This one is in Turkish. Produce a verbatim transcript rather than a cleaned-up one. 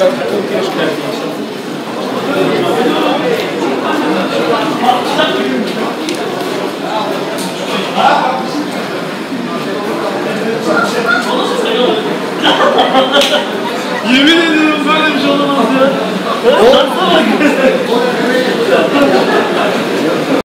Yemin ediyorum böyle bir şey olamaz ya. Oğlum.